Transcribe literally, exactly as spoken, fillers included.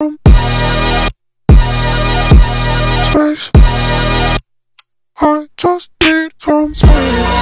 I just need some space.